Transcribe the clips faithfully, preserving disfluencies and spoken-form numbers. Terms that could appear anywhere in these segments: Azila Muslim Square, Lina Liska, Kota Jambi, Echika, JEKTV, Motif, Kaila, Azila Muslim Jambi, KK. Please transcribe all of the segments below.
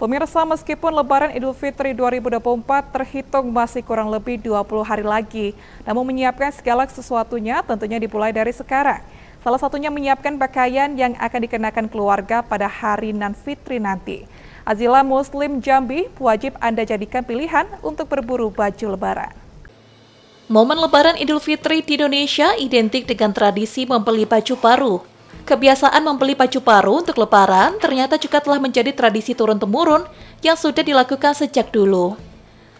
Pemirsa, meskipun Lebaran Idul Fitri dua ribu dua puluh empat terhitung masih kurang lebih dua puluh hari lagi, namun menyiapkan segala sesuatunya tentunya dipulai dari sekarang. Salah satunya menyiapkan pakaian yang akan dikenakan keluarga pada hari nan Fitri nanti. Azila Muslim Jambi, wajib Anda jadikan pilihan untuk berburu baju Lebaran. Momen Lebaran Idul Fitri di Indonesia identik dengan tradisi membeli baju baru. Kebiasaan membeli baju baru untuk Lebaran ternyata juga telah menjadi tradisi turun-temurun yang sudah dilakukan sejak dulu.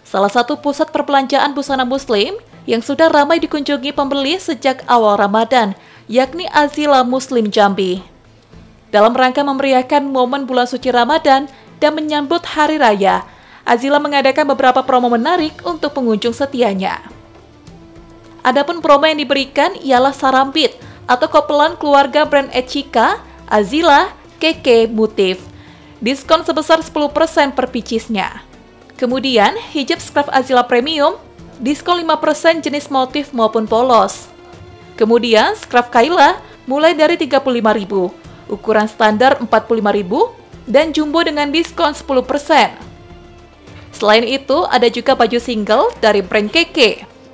Salah satu pusat perbelanjaan busana muslim yang sudah ramai dikunjungi pembeli sejak awal Ramadan, yakni Azila Muslim Jambi. Dalam rangka memeriahkan momen bulan suci Ramadan dan menyambut Hari Raya, Azila mengadakan beberapa promo menarik untuk pengunjung setianya. Adapun promo yang diberikan ialah sarambit, atau kopelan keluarga brand Echika, Azila, K K, Motif. Diskon sebesar sepuluh persen per picisnya. Kemudian, hijab scarf Azila Premium, diskon lima persen jenis motif maupun polos. Kemudian, scarf Kaila mulai dari tiga puluh lima ribu rupiah, ukuran standar empat puluh lima ribu rupiah, dan jumbo dengan diskon sepuluh persen. Selain itu, ada juga baju single dari brand K K.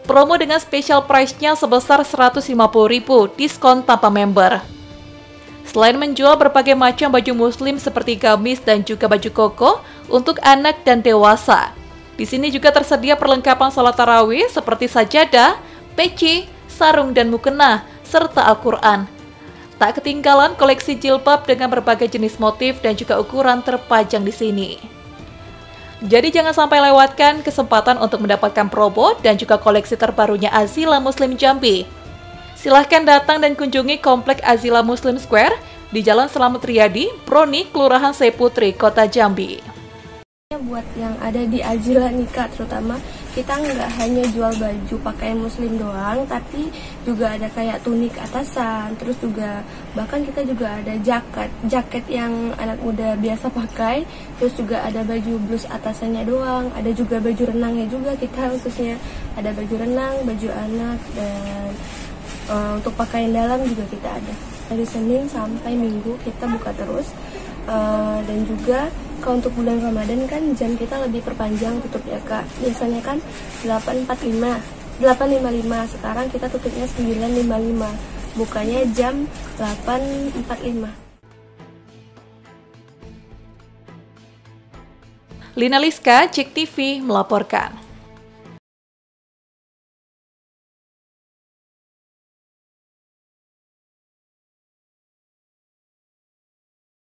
Promo dengan special price-nya sebesar seratus lima puluh ribu rupiah diskon tanpa member. Selain menjual berbagai macam baju muslim seperti gamis dan juga baju koko untuk anak dan dewasa, di sini juga tersedia perlengkapan salat tarawih seperti sajadah, peci, sarung dan mukena, serta Al-Quran. Tak ketinggalan koleksi jilbab dengan berbagai jenis motif dan juga ukuran terpajang di sini. Jadi jangan sampai lewatkan kesempatan untuk mendapatkan promo dan juga koleksi terbarunya Azila Muslim Jambi. Silahkan datang dan kunjungi Komplek Azila Muslim Square di Jalan Selamat Riyadi, Broni, Kelurahan Seputri, Kota Jambi. Buat yang ada di Azila Nikah terutama, kita nggak hanya jual baju pakaian muslim doang, tapi juga ada kayak tunik atasan, terus juga bahkan kita juga ada jaket, jaket yang anak muda biasa pakai, terus juga ada baju blus atasannya doang, ada juga baju renangnya juga, kita khususnya ada baju renang, baju anak, dan e, untuk pakaian dalam juga kita ada. Dari Senin sampai Minggu kita buka terus, e, dan juga kalau untuk bulan Ramadan kan jam kita lebih perpanjang tutupnya Kak. Biasanya kan delapan empat puluh lima, delapan lima puluh lima, sekarang kita tutupnya sembilan lima puluh lima, bukanya jam delapan empat puluh lima. Lina Liska, Jek T V melaporkan.